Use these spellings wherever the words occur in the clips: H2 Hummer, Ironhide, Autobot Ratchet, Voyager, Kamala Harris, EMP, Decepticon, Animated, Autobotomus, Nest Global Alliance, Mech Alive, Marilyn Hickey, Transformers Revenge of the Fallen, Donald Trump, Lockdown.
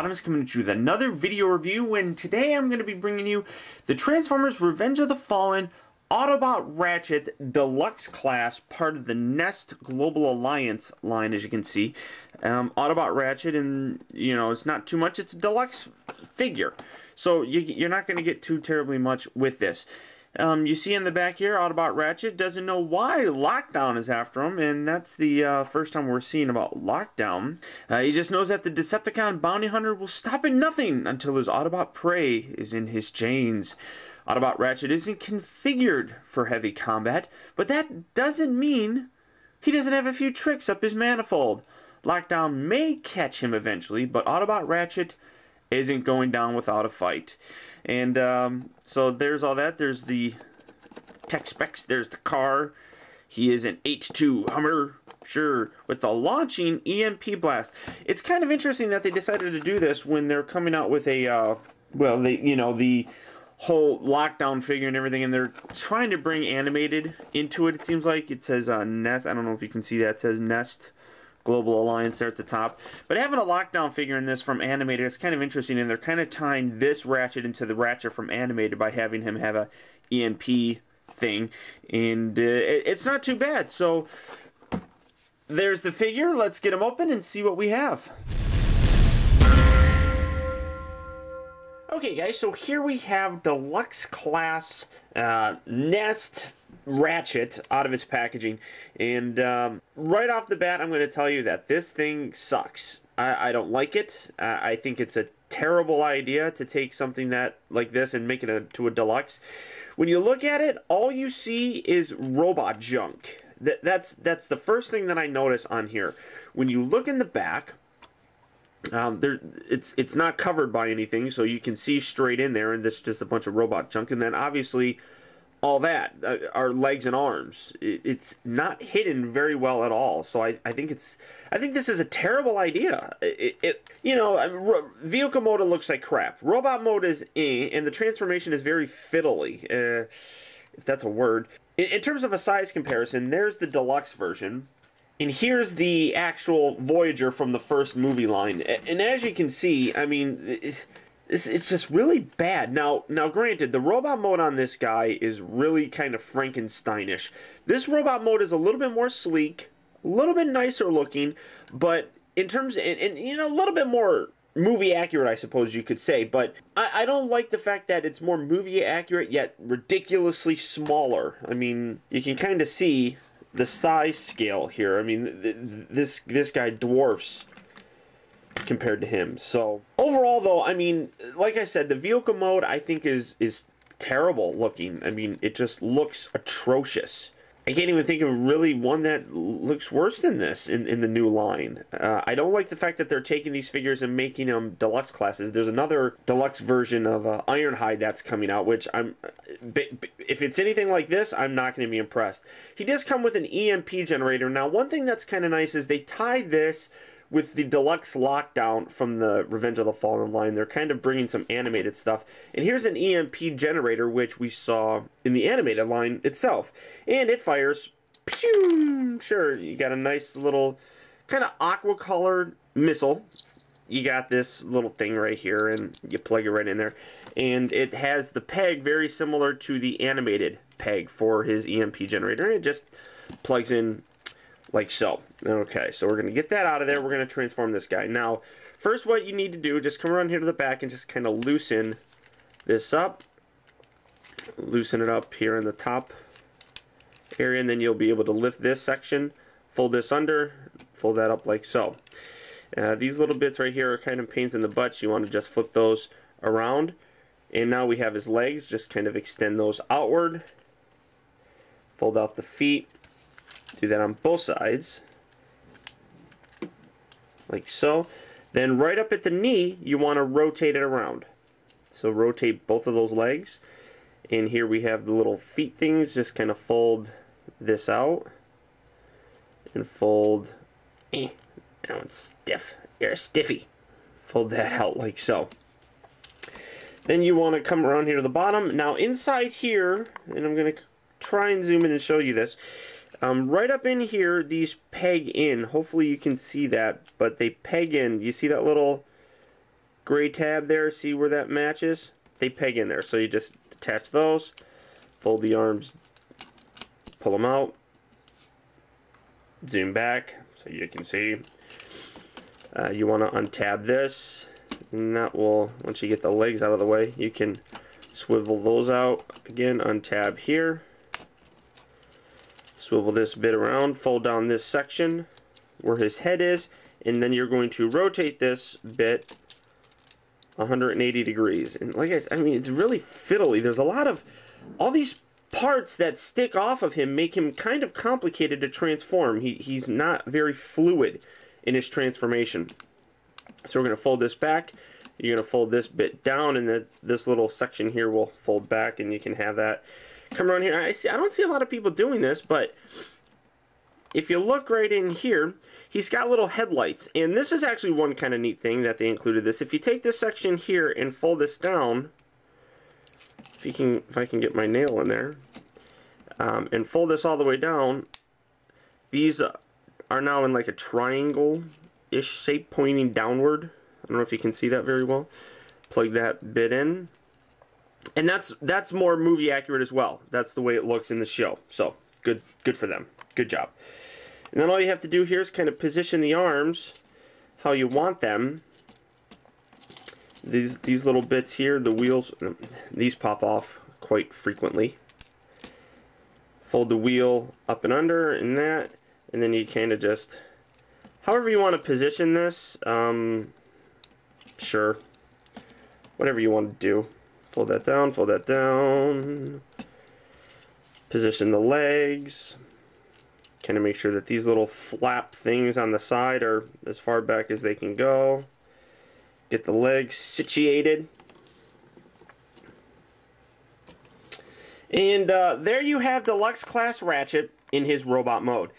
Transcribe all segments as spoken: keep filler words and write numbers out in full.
Autobotomus coming at you with another video review, and today I'm going to be bringing you the Transformers Revenge of the Fallen Autobot Ratchet Deluxe Class, part of the Nest Global Alliance line, as you can see. Um, Autobot Ratchet, and, you know, it's not too much, it's a deluxe figure. So you, you're not going to get too terribly much with this. Um, you see in the back here, Autobot Ratchet doesn't know why Lockdown is after him, and that's the uh, first time we're seeing about Lockdown. Uh, he just knows that the Decepticon bounty hunter will stop at nothing until his Autobot prey is in his chains. Autobot Ratchet isn't configured for heavy combat, but that doesn't mean he doesn't have a few tricks up his manifold. Lockdown may catch him eventually, but Autobot Ratchet isn't going down without a fight. And um, so there's all that. There's the tech specs. There's the car. He is an H two Hummer, sure, with the launching E M P blast. It's kind of interesting that they decided to do this when they're coming out with a, uh, well, they, you know, the whole Lockdown figure and everything, and they're trying to bring Animated into it, it seems like. It says uh, Nest. I don't know if you can see that. It says Nest Global Alliance there at the top, but having a Lockdown figure in this from Animated is kind of interesting, and they're kind of tying this Ratchet into the Ratchet from Animated by having him have a E M P thing, and uh, it's not too bad. So there's the figure. Let's get him open and see what we have. Okay, guys, so here we have Deluxe Class uh, Nest Ratchet out of its packaging, and um, right off the bat I'm going to tell you that this thing sucks. I, I don't like it. uh, I think it's a terrible idea to take something that like this and make it a, to a deluxe. When you look at it, all you see is robot junk. That, that's, that's the first thing that I notice on here. When you look in the back, Um, there, it's it's not covered by anything, so you can see straight in there, and this is just a bunch of robot junk. And then obviously all that, uh, our legs and arms, it, it's not hidden very well at all. So I, I think it's I think this is a terrible idea. It, it you know I mean, vehicle mode looks like crap. Robot mode is eh, and the transformation is very fiddly, uh, if that's a word. In, in terms of a size comparison, there's the deluxe version. And here's the actual Voyager from the first movie line. And as you can see, I mean, it's, it's just really bad. Now, now, granted, the robot mode on this guy is really kind of Frankensteinish. This robot mode is a little bit more sleek, a little bit nicer looking, but in terms of, and, and you know, a little bit more movie accurate, I suppose you could say. But I, I don't like the fact that it's more movie accurate, yet ridiculously smaller. I mean, you can kind of see the size scale here. I mean, th this this guy dwarfs compared to him. So overall, though, I mean, like I said, the vehicle mode I think is is terrible looking. I mean, it just looks atrocious. I can't even think of really one that looks worse than this in in the new line. Uh, I don't like the fact that they're taking these figures and making them deluxe classes. There's another deluxe version of uh, Ironhide that's coming out, which I'm, if it's anything like this, I'm not going to be impressed. He does come with an E M P generator. Now, one thing that's kind of nice is they tied this with the deluxe Lockdown from the Revenge of the Fallen line. They're kind of bringing some Animated stuff. And here's an E M P generator, which we saw in the Animated line itself. And it fires, pew! Sure, you got a nice little kind of aqua-colored missile. You got this little thing right here, and you plug it right in there. And it has the peg very similar to the Animated peg for his E M P generator. And it just plugs in like so. Okay, so we're going to get that out of there. We're going to transform this guy. Now, first what you need to do, just come around here to the back and just kind of loosen this up. Loosen it up here in the top area, and then you'll be able to lift this section, fold this under, fold that up like so. Uh, these little bits right here are kind of pains in the butt, so you want to just flip those around. And now we have his legs. Just kind of extend those outward. Fold out the feet. Do that on both sides, like so. Then right up at the knee, you want to rotate it around. So rotate both of those legs. And here we have the little feet things. Just kind of fold this out. And fold. Eh, that one's stiff. You're stiffy. Fold that out like so. Then you want to come around here to the bottom. Now inside here, and I'm going to try and zoom in and show you this. Um, right up in here, these peg in. Hopefully you can see that, but they peg in. You see that little gray tab there, see where that matches? They peg in there, so you just attach those, fold the arms, pull them out, zoom back so you can see. Uh, you want to untab this, and that will, once you get the legs out of the way, you can swivel those out. Again, untab here, swivel this bit around, fold down this section where his head is, and then you're going to rotate this bit one hundred eighty degrees. And like I said, I mean, it's really fiddly. There's a lot of, all these parts that stick off of him make him kind of complicated to transform. He, he's not very fluid in his transformation. So we're going to fold this back. You're going to fold this bit down, and the, this little section here will fold back, and you can have that come around here. I see. I don't see a lot of people doing this, but if you look right in here, he's got little headlights. And this is actually one kind of neat thing that they included this. If you take this section here and fold this down, if, you can, if I can get my nail in there, um, and fold this all the way down, these are now in like a triangle-ish shape pointing downward. I don't know if you can see that very well. Plug that bit in. And that's that's more movie accurate as well. That's the way it looks in the show. So good good for them. Good job. And then all you have to do here is kind of position the arms how you want them. These these little bits here, the wheels, these pop off quite frequently. Fold the wheel up and under and that, and then you kind of just however you want to position this. Um, sure, whatever you want to do. Fold that down, fold that down, position the legs, kind of make sure that these little flap things on the side are as far back as they can go, get the legs situated, and uh, there you have the Lux Class Ratchet in his robot mode.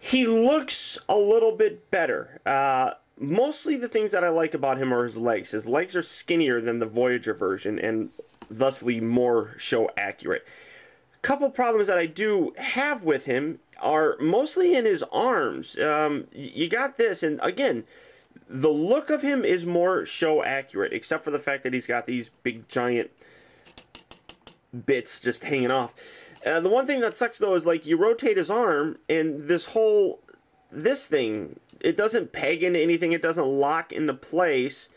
He looks a little bit better. Uh, Mostly the things that I like about him are his legs. His legs are skinnier than the Voyager version and thusly more show accurate. A couple problems that I do have with him are mostly in his arms. Um, you got this, and again, the look of him is more show accurate, except for the fact that he's got these big giant bits just hanging off. Uh, the one thing that sucks though is like you rotate his arm and this whole this thing, it doesn't peg into anything, it doesn't lock into place,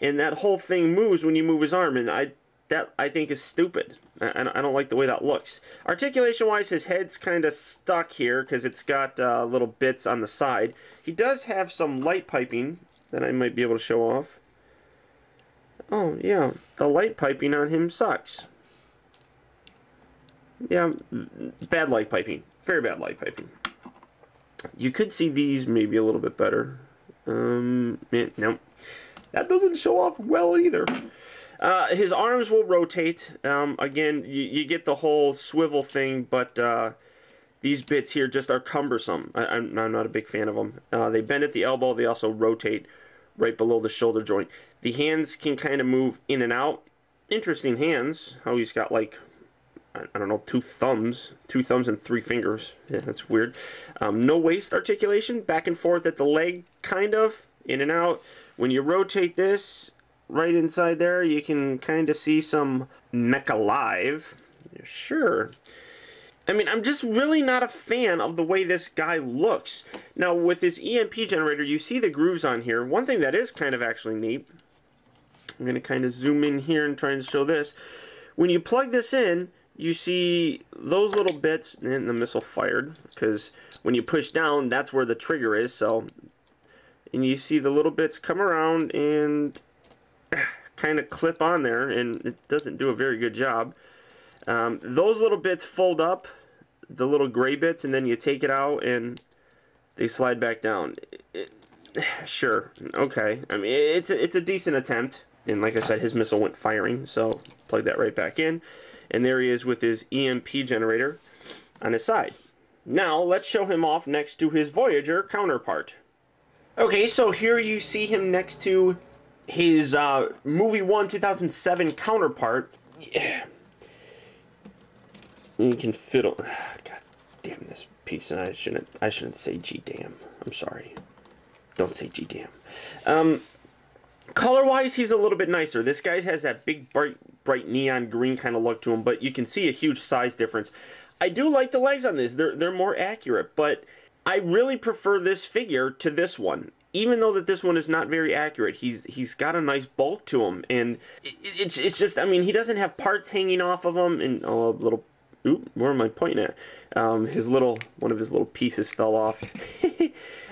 and that whole thing moves when you move his arm, and I that I think is stupid. I, I don't like the way that looks. Articulation wise, his head's kind of stuck here because it's got uh, little bits on the side. He does have some light piping that I might be able to show off. Oh yeah, the light piping on him sucks. Yeah, bad light piping, very bad light piping. You could see these maybe a little bit better. Um, eh, nope. That doesn't show off well either. Uh, his arms will rotate. Um, again, you, you get the whole swivel thing, but uh, these bits here just are cumbersome. I, I'm, I'm not a big fan of them. Uh, they bend at the elbow. They also rotate right below the shoulder joint. The hands can kind of move in and out. Interesting hands. How he's got like, I don't know, two thumbs, two thumbs and three fingers. Yeah, that's weird. Um, no waist articulation, back and forth at the leg, kind of, in and out. When you rotate this, right inside there, you can kind of see some Mech Alive. Sure. I mean, I'm just really not a fan of the way this guy looks. Now, with this E M P generator, you see the grooves on here. One thing that is kind of actually neat, I'm going to kind of zoom in here and try and show this. When you plug this in, you see those little bits, and the missile fired, because when you push down, that's where the trigger is, so, and you see the little bits come around and kind of clip on there, and it doesn't do a very good job. Um, those little bits fold up, the little gray bits, and then you take it out, and they slide back down. It, it, sure, okay, I mean, it's a, it's a decent attempt, and like I said, his missile went firing, so plug that right back in. And there he is with his E M P generator on his side. Now, let's show him off next to his Voyager counterpart. Okay, so here you see him next to his uh, Movie one two thousand seven counterpart. Yeah. You can fiddle. God damn this piece. I shouldn't, I shouldn't say G damn. I'm sorry. Don't say G D M. Um, color-wise, he's a little bit nicer. This guy has that big, bright, bright neon green kind of look to him, but you can see a huge size difference. I do like the legs on this. They're, they're more accurate, but I really prefer this figure to this one. Even though that this one is not very accurate, he's he's got a nice bulk to him, and it, it's it's just, I mean, he doesn't have parts hanging off of him, and oh, a little, oop, where am I pointing at? Um, his little, one of his little pieces fell off.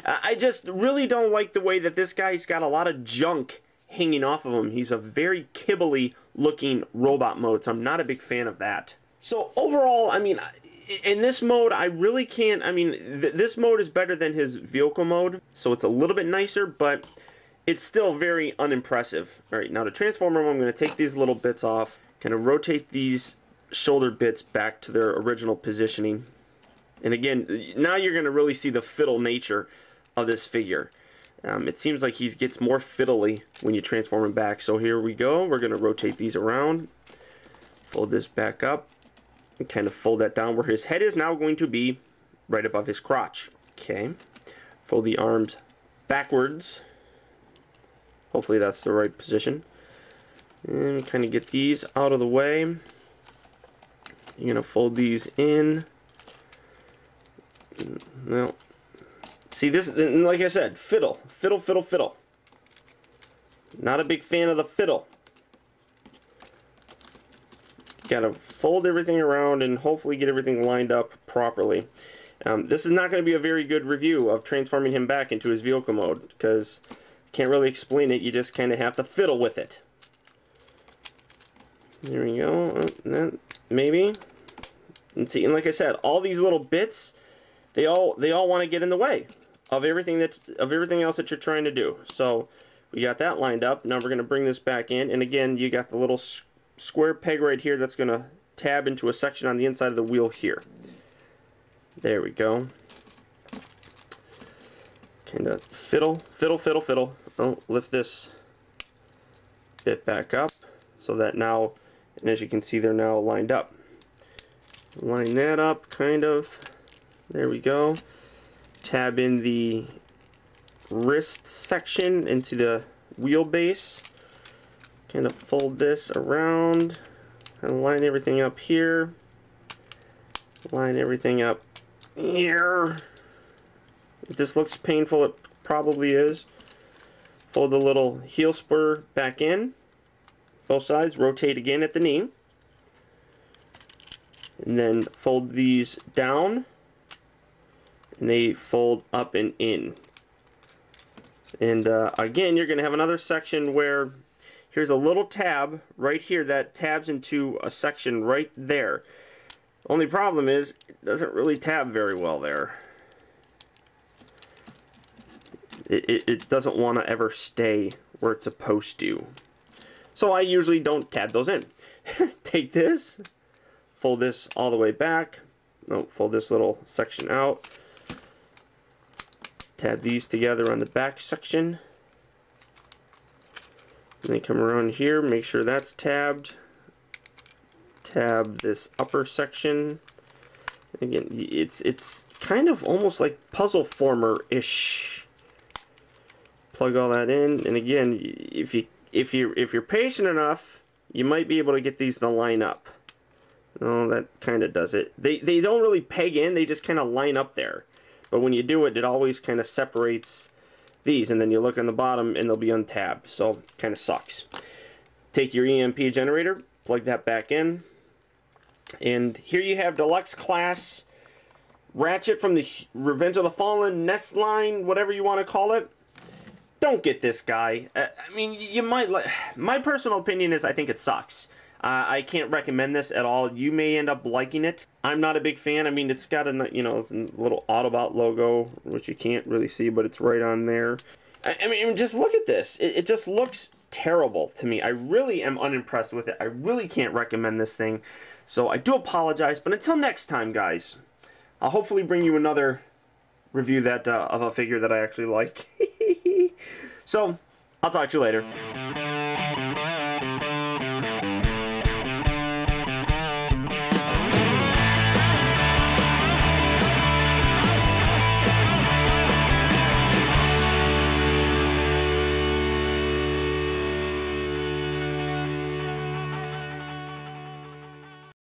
I just really don't like the way that this guy's got a lot of junk hanging off of him. He's a very kibbly looking robot mode, so I'm not a big fan of that. So overall, I mean, in this mode, I really can't, I mean, th this mode is better than his vehicle mode, so it's a little bit nicer, but it's still very unimpressive. All right, now to transform him, I'm going to take these little bits off, kind of rotate these shoulder bits back to their original positioning. And again, now you're going to really see the fiddle nature of this figure. Um, it seems like he gets more fiddly when you transform him back. So here we go. We're going to rotate these around, fold this back up, and kind of fold that down where his head is now going to be right above his crotch. Okay, fold the arms backwards. Hopefully that's the right position. And kind of get these out of the way. You're going to fold these in. Well, see this, like I said, fiddle, fiddle, fiddle, fiddle. Not a big fan of the fiddle. Gotta fold everything around and hopefully get everything lined up properly. Um, this is not going to be a very good review of transforming him back into his vehicle mode, because I can't really explain it, you just kind of have to fiddle with it. There we go, maybe. And see, and like I said, all these little bits, They all they all want to get in the way of everything that of everything else that you're trying to do. So we got that lined up. Now we're going to bring this back in, and again you got the little square peg right here that's going to tab into a section on the inside of the wheel here. There we go. Kind of fiddle, fiddle, fiddle, fiddle. Oh, lift this bit back up so that now, and as you can see, they're now lined up. Line that up, kind of. There we go. Tab in the wrist section into the wheelbase. Kind of fold this around and line everything up here. Line everything up here. If this looks painful, it probably is. Fold the little heel spur back in. Both sides. Rotate again at the knee. And then fold these down. And they fold up and in. And uh, again, you're going to have another section where here's a little tab right here that tabs into a section right there. Only problem is it doesn't really tab very well there. It, it, it doesn't want to ever stay where it's supposed to. So I usually don't tab those in. Take this, fold this all the way back. No, fold this little section out. Tab these together on the back section. Then come around here, make sure that's tabbed. Tab this upper section. Again, it's it's kind of almost like puzzle former-ish. Plug all that in, and again, if you if you if you're patient enough, you might be able to get these to line up. No, that kind of does it. They they don't really peg in; they just kind of line up there. But when you do it, it always kind of separates these, and then you look on the bottom and they'll be untabbed, so it kind of sucks. Take your E M P generator, plug that back in, and here you have Deluxe Class Ratchet from the Revenge of the Fallen, Nest line, whatever you want to call it. Don't get this guy. I mean, you might like, my personal opinion is I think it sucks. Uh, I can't recommend this at all. You may end up liking it. I'm not a big fan. I mean, it's got a, you know, it's a little Autobot logo, which you can't really see, but it's right on there. I, I mean, just look at this. It, it just looks terrible to me. I really am unimpressed with it. I really can't recommend this thing. So I do apologize. But until next time, guys, I'll hopefully bring you another review that uh, of a figure that I actually like. So I'll talk to you later.